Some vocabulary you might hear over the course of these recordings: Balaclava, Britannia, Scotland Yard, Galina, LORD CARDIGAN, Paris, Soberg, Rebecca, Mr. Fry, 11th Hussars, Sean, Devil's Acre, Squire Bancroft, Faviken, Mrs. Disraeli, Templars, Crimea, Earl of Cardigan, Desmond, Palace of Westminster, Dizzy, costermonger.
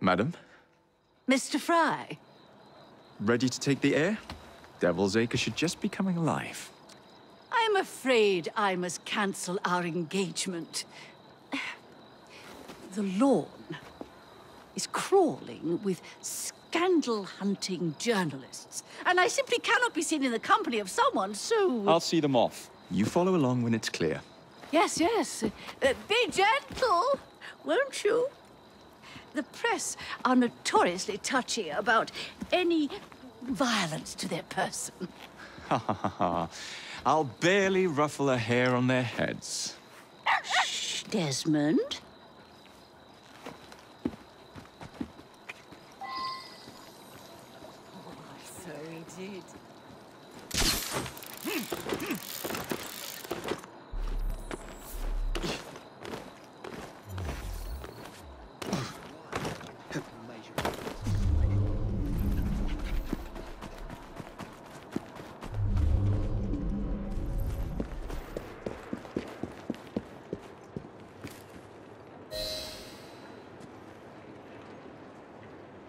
Madam? Mr. Fry. Ready to take the air? Devil's Acre should just be coming alive. I'm afraid I must cancel our engagement. The lawn is crawling with scandal-hunting journalists, and I simply cannot be seen in the company of someone, so... I'll see them off. You follow along when it's clear. Yes, yes. Be gentle, won't you? The press are notoriously touchy about any violence to their person. Ha ha ha ha. I'll barely ruffle a hair on their heads. Shh, Desmond. Oh, so he did.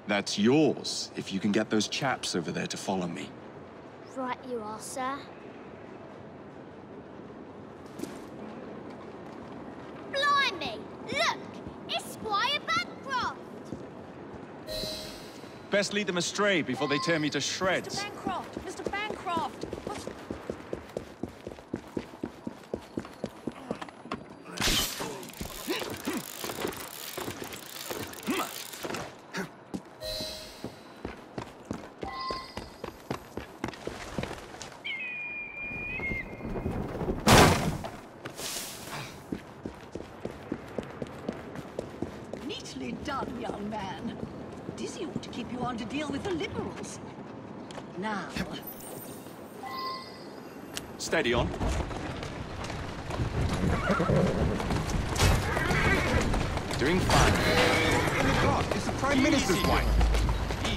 That's yours, if you can get those chaps over there to follow me. Right you are, sir. Blimey! Look! It's Squire Bancroft! Best lead them astray before they tear me to shreds. Mr. Bancroft! Mr. Bancroft! Steady on. Doing fine. Oh my God, it's the Prime Minister's wife.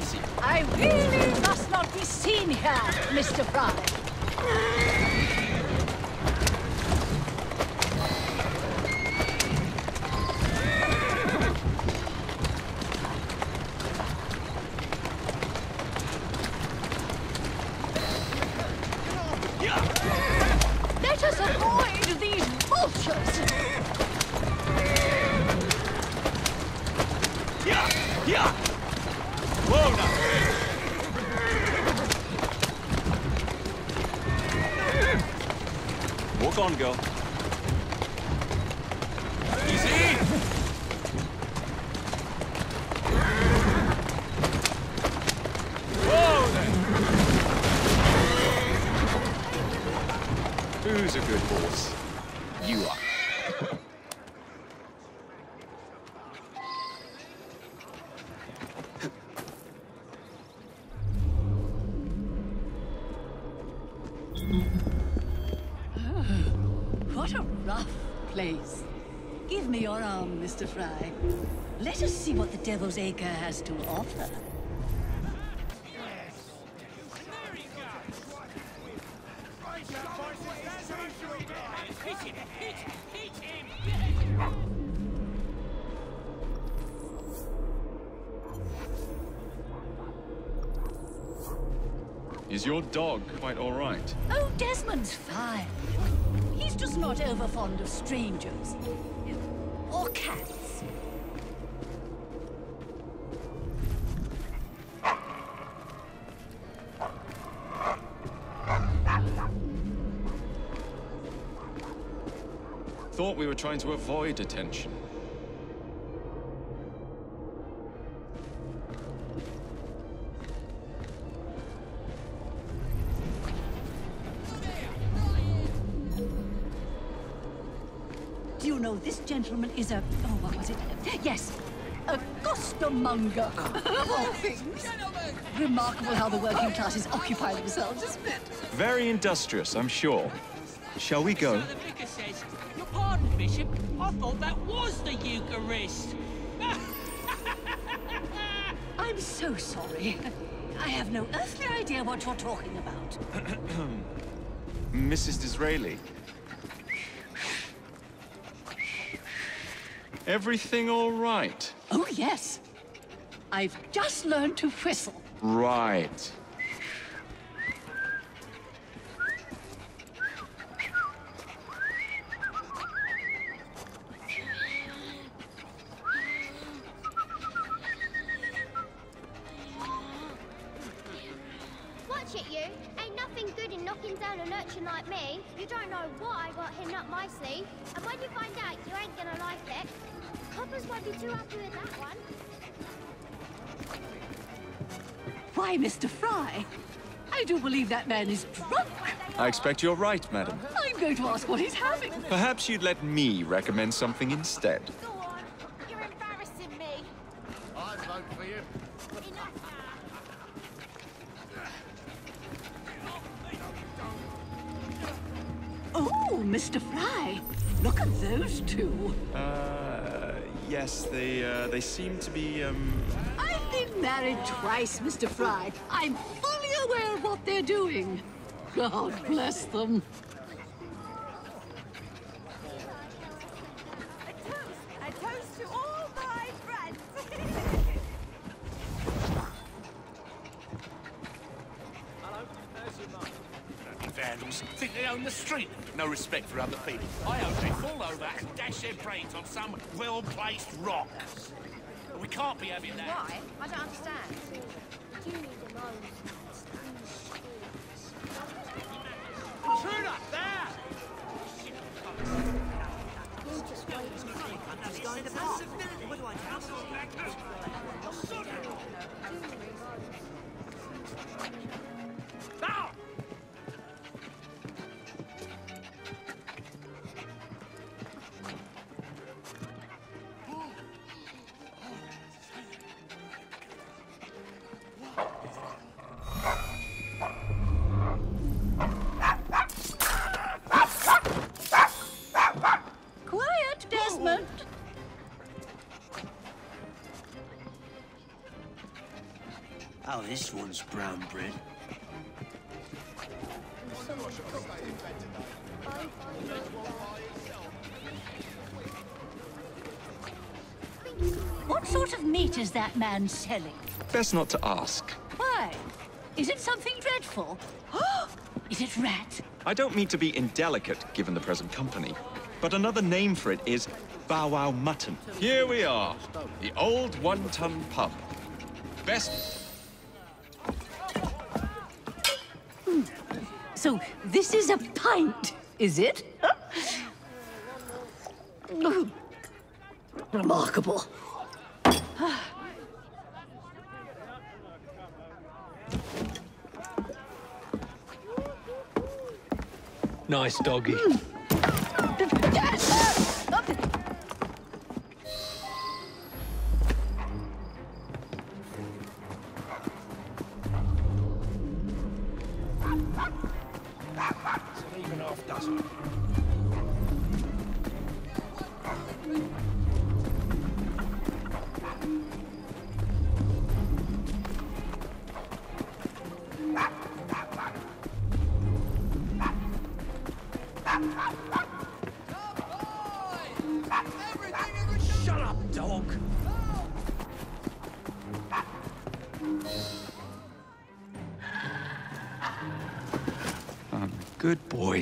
Easy. I really must not be seen here, Mr. Fry. Mr. Fry, let us see what the Devil's Acre has to offer. Is your dog quite all right? Oh, Desmond's fine. He's just not over fond of strangers. Or cats. Thought we were trying to avoid attention. Gentleman is a... oh, what was it? Yes, a costermonger, of all things. Remarkable how the working classes occupy themselves, isn't it? Very industrious, I'm sure. Shall we go? So the vicar says, your pardon, Bishop, I thought that was the Eucharist. I'm so sorry. I have no earthly idea what you're talking about. Mrs. Disraeli. Everything all right? Oh, yes. I've just learned to whistle. Right. Watch it, you. Ain't nothing good in knocking down an urchin like me. You don't know what I got hidden up my sleeve. And when you find out, you ain't gonna like it. Coppers won't be too happy with that one. Why, Mr. Fry? I do believe that man is drunk. I expect you're right, madam. I'm going to ask what he's having. Perhaps you'd let me recommend something instead. Go on. You're embarrassing me. I vote for you. Oh, Mr. Fry. Look at those two. Yes, they seem to be, I've been married twice, Mr. Fry. I'm fully aware of what they're doing. God bless them. A toast to all my friends. Vandals think they own the street. No respect for other people. I hope they fall over and dash their brains on some well-placed rock. We can't be having that. Why? I don't understand. You need a moment. Turn up there! You just wait and see. He's going to pass. What do I do? Now! This one's brown bread. What sort of meat is that man selling? Best not to ask. Why? Is it something dreadful? Is it rat? I don't mean to be indelicate, given the present company, but another name for it is bow wow mutton. Here we are, the old one-ton pub. Best... So this is a pint, is it? Huh? Remarkable. Nice doggy.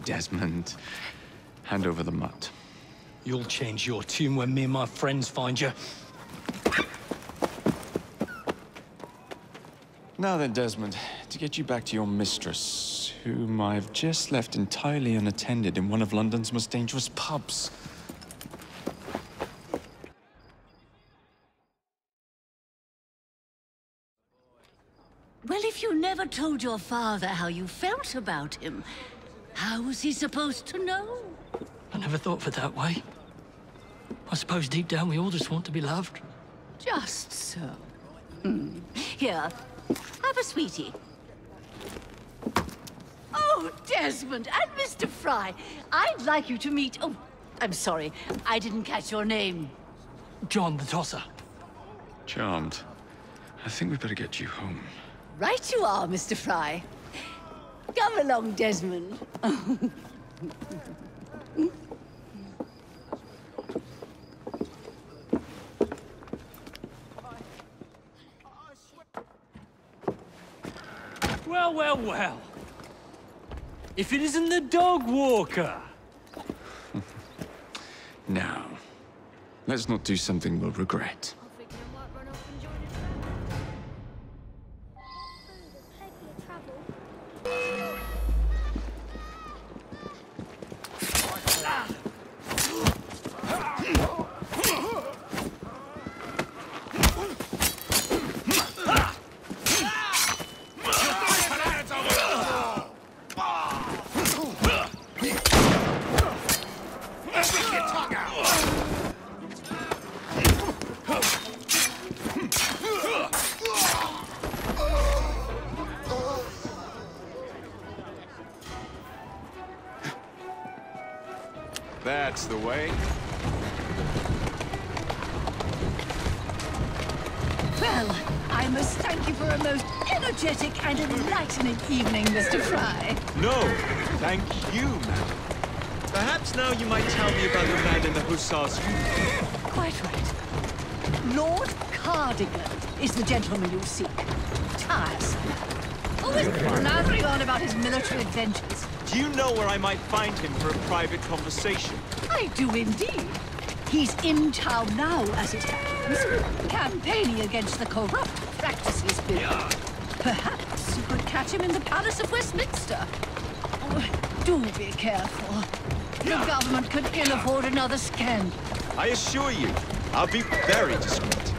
Desmond, hand over the mutt. You'll change your tune when me and my friends find you. Now then, Desmond, to get you back to your mistress, whom I've just left entirely unattended in one of London's most dangerous pubs. Well, if you never told your father how you felt about him, how was he supposed to know? I never thought for that way. I suppose deep down we all just want to be loved. Just so. Mm. Here, have a sweetie. Oh, Desmond and Mr. Fry, I'd like you to meet... Oh, I'm sorry, I didn't catch your name. John the Tosser. Charmed. I think we'd better get you home. Right you are, Mr. Fry. Come along, Desmond. Well, well, well. If it isn't the dog walker. Now, let's not do something we'll regret. That's the way. Well, I must thank you for a most energetic and enlightening evening, Mr. Fry. No, thank you, madam. Perhaps now you might tell me about the man in the Hussars uniform. Quite right. Lord Cardigan is the gentleman you seek. Tiresome. Always blathering on about his military adventures. Do you know where I might find him for a private conversation? I do indeed. He's in town now, as it happens, campaigning against the corrupt practices bill. Perhaps you could catch him in the Palace of Westminster. Oh, do be careful. The government could ill afford another scandal. I assure you, I'll be very discreet.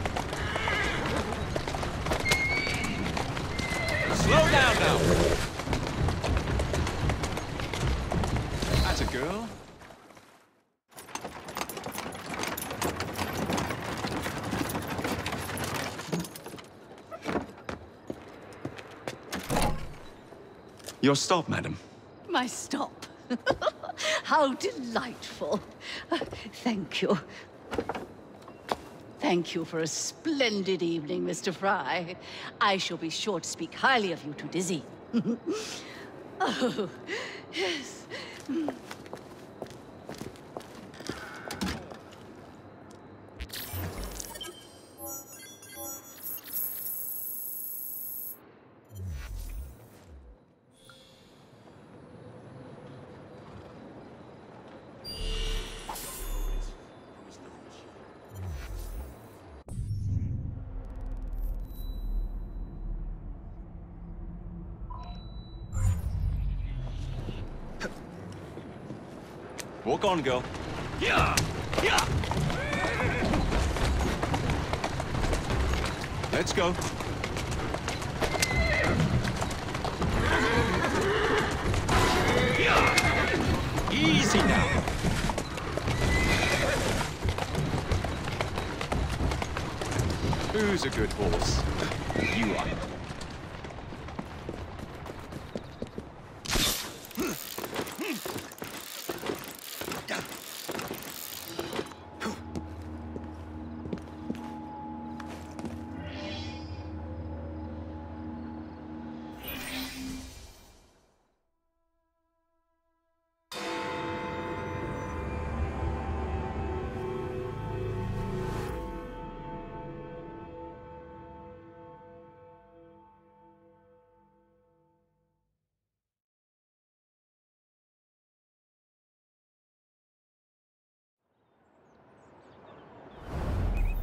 Slow down now. Girl? Your stop, madam. My stop? How delightful. Thank you. Thank you for a splendid evening, Mr. Fry. I shall be sure to speak highly of you to Dizzy. Oh, yes. Walk on, girl. Yeah. Yeah. Let's go. Yeah. Easy now. Who's a good horse? You are.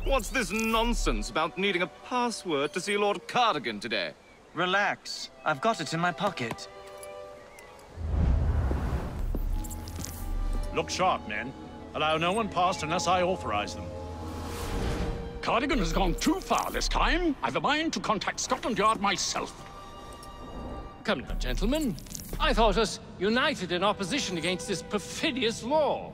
What's this nonsense about needing a password to see Lord Cardigan today? Relax. I've got it in my pocket. Look sharp, men. Allow no one past unless I authorize them. Cardigan has gone too far this time. I've a mind to contact Scotland Yard myself. Come now, gentlemen. I thought us united in opposition against this perfidious law.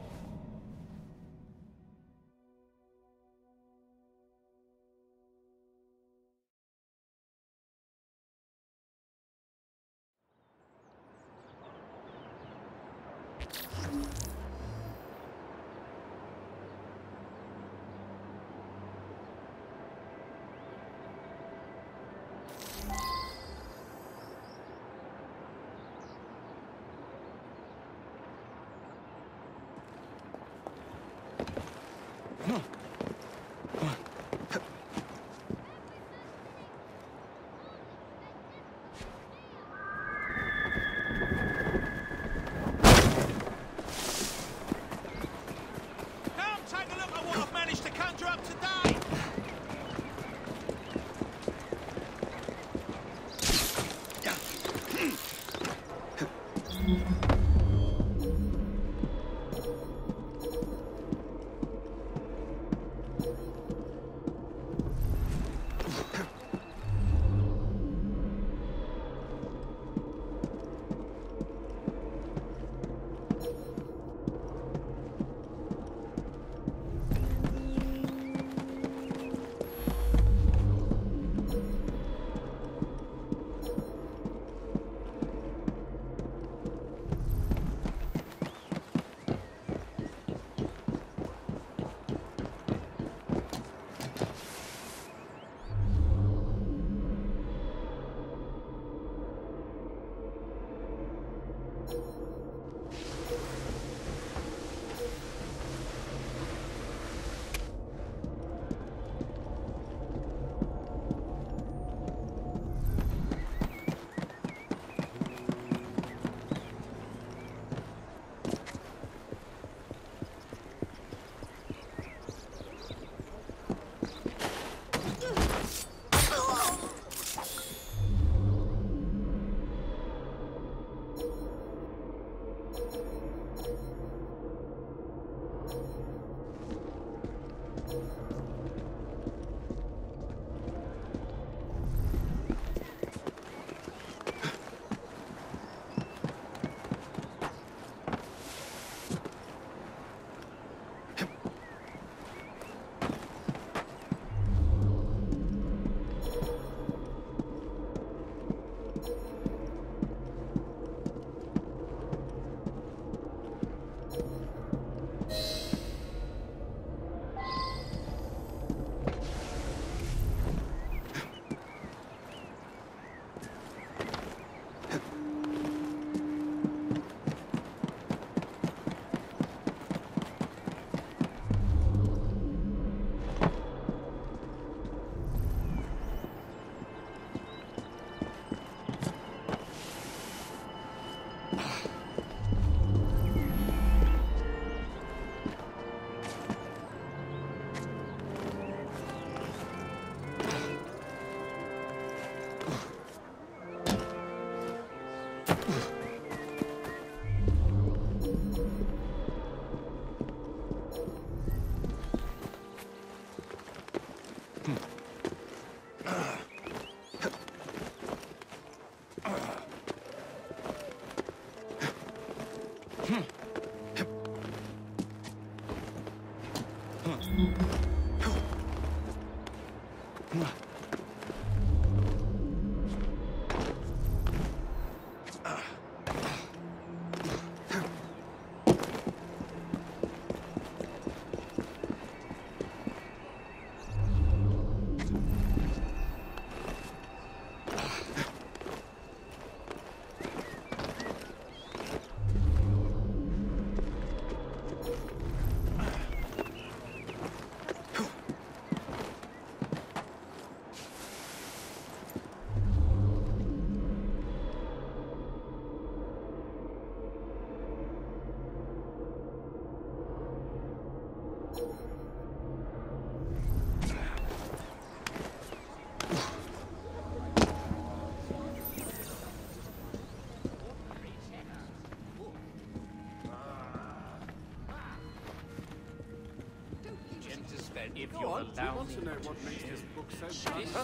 If you're allowed to know what makes this book so fun.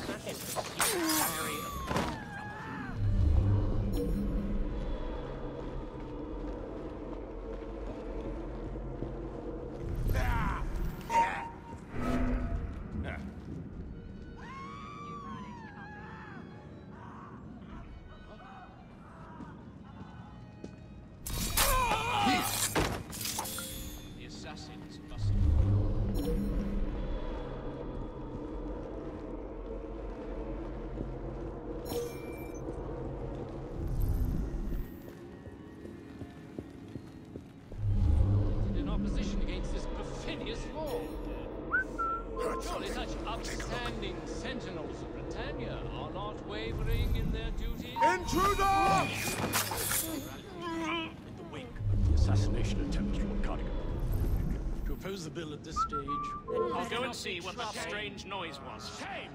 See what that strange noise was. Shame!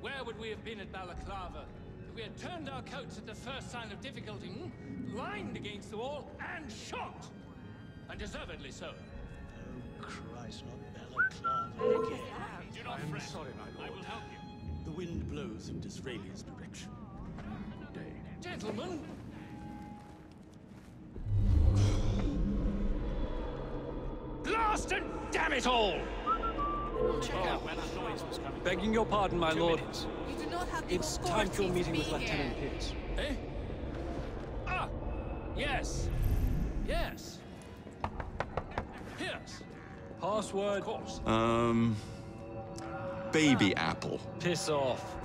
Where would we have been at Balaclava if we had turned our coats at the first sign of difficulty, lined against the wall, and shot? And deservedly so. Oh, Christ, not Balaclava again. Do not fret. I'm sorry, my lord. I will help you. The wind blows in Disraeli's direction. Day. Gentlemen! Blast and damn it all! Begging your pardon, my lord. You do not have the it's time for your meeting with Lieutenant Pierce. Eh? Ah! Yes! Yes! Pierce! Password? Of course. Baby apple. Piss off.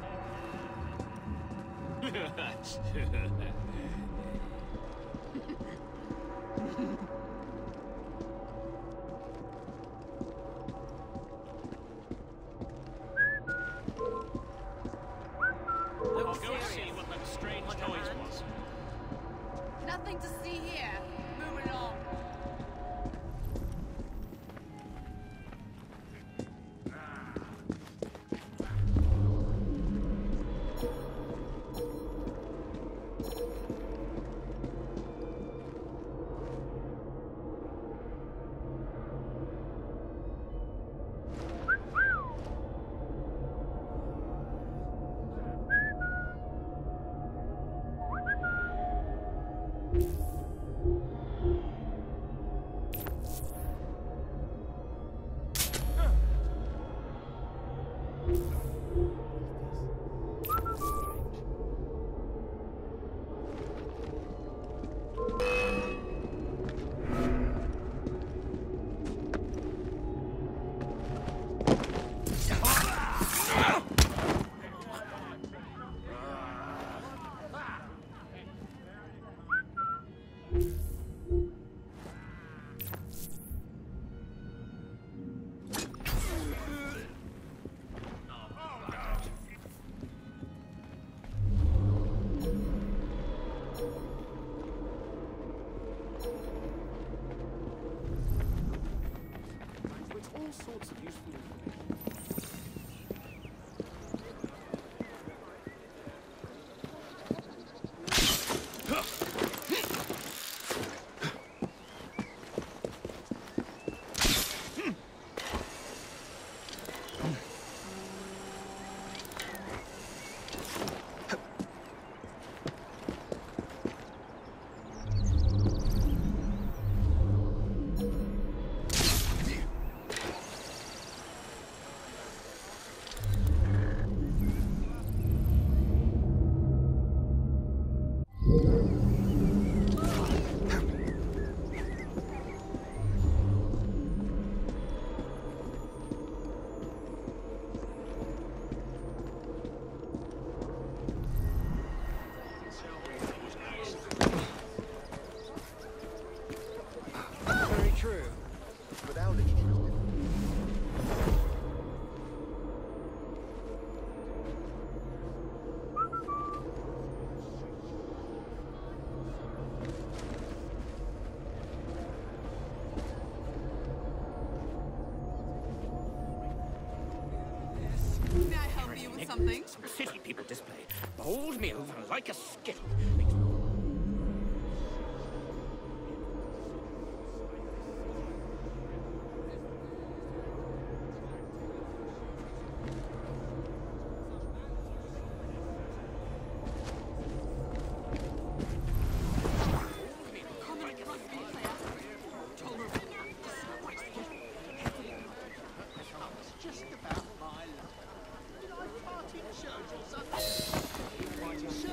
something. City people display. Bowled me over like a skittle.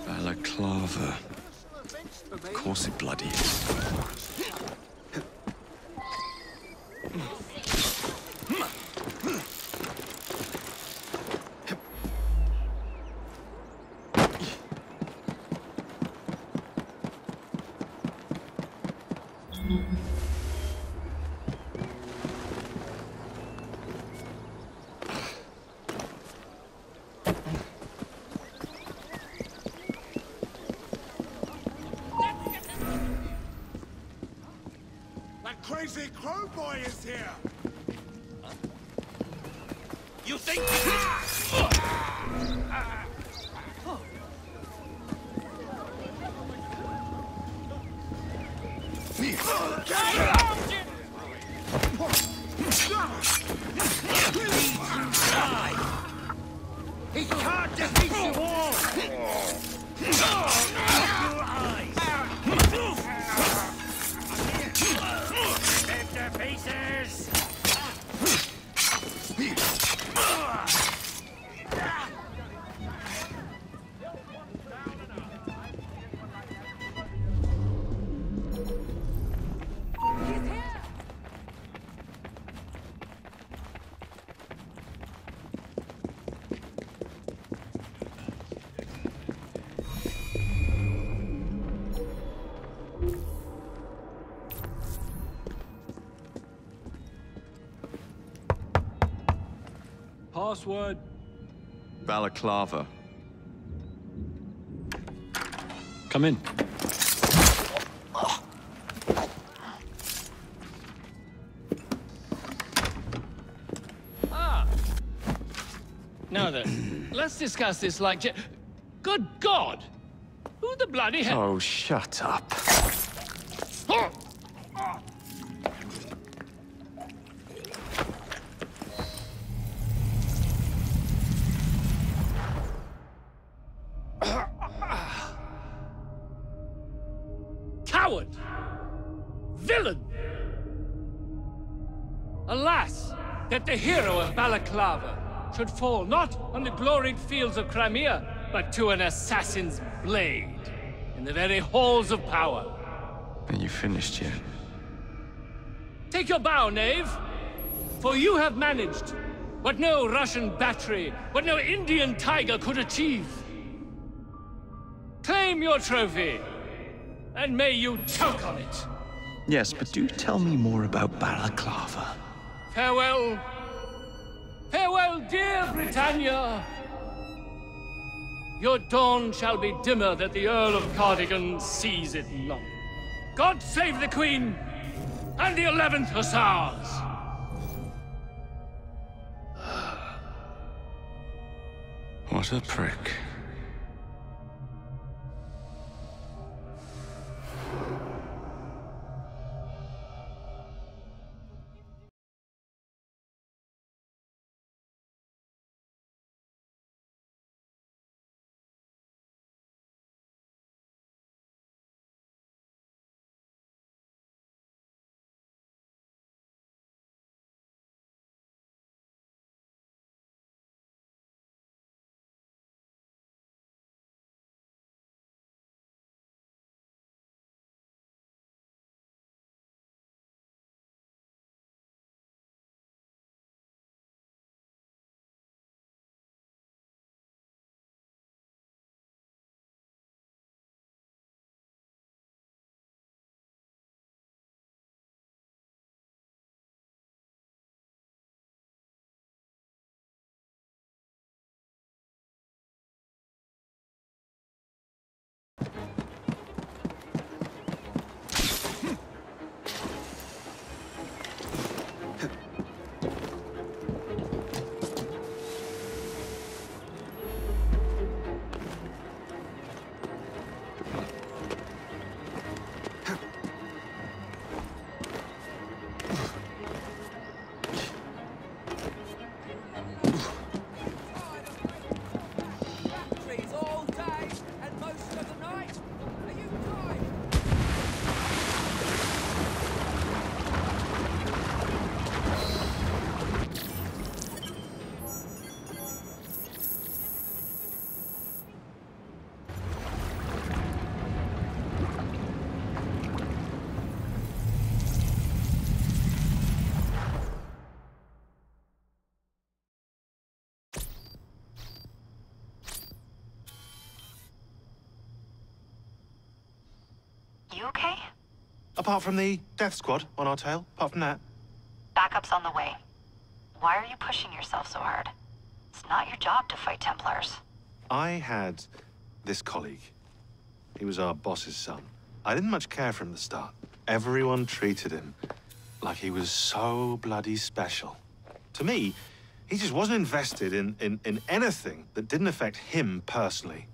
Balaclava. Of course it bloody is. Crazy crow boy is here. Huh? You think? He can't defeat you all. Pieces! Password. Balaclava. Come in. Ah. Now then, let's discuss this like Good God! Who the bloody hell? Oh, shut up. The hero of Balaclava should fall not on the gloried fields of Crimea, but to an assassin's blade in the very halls of power. Are you finished yet? Take your bow, knave, for you have managed what no Russian battery, what no Indian tiger could achieve. Claim your trophy, and may you choke on it. Yes, but do tell me more about Balaclava. Farewell. Farewell, dear Britannia! Your dawn shall be dimmer that the Earl of Cardigan sees it not. God save the Queen and the 11th Hussars! What a prick. You okay? Apart from the death squad on our tail, apart from that. Backup's on the way. Why are you pushing yourself so hard? It's not your job to fight Templars. I had this colleague. He was our boss's son. I didn't much care for him at the start. Everyone treated him like he was so bloody special. To me, he just wasn't invested in anything that didn't affect him personally.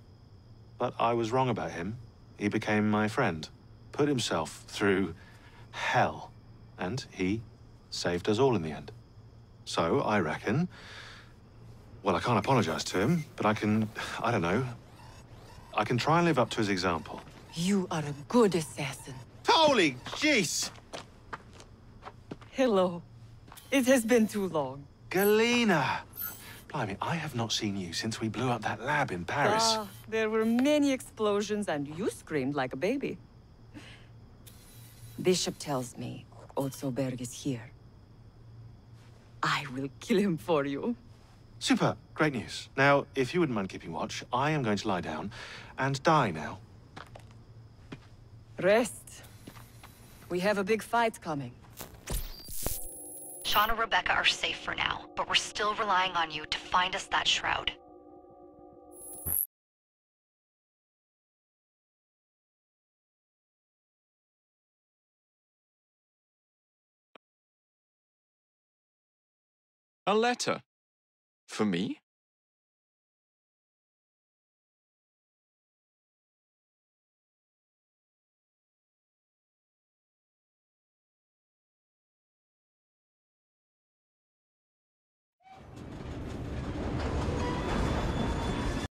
But I was wrong about him. He became my friend, put himself through hell, and he saved us all in the end. So I reckon, well, I can't apologize to him, but I can, I don't know, I can try and live up to his example. You are a good assassin. Holy jeez! Hello. It has been too long. Galina! Blimey, I have not seen you since we blew up that lab in Paris. Ah, there were many explosions and you screamed like a baby. Bishop tells me old Soberg is here. I will kill him for you. Super. Great news. Now, if you wouldn't mind keeping watch, I am going to lie down and die now. Rest. We have a big fight coming. Sean and Rebecca are safe for now, but we're still relying on you to find us that shroud. A letter? For me?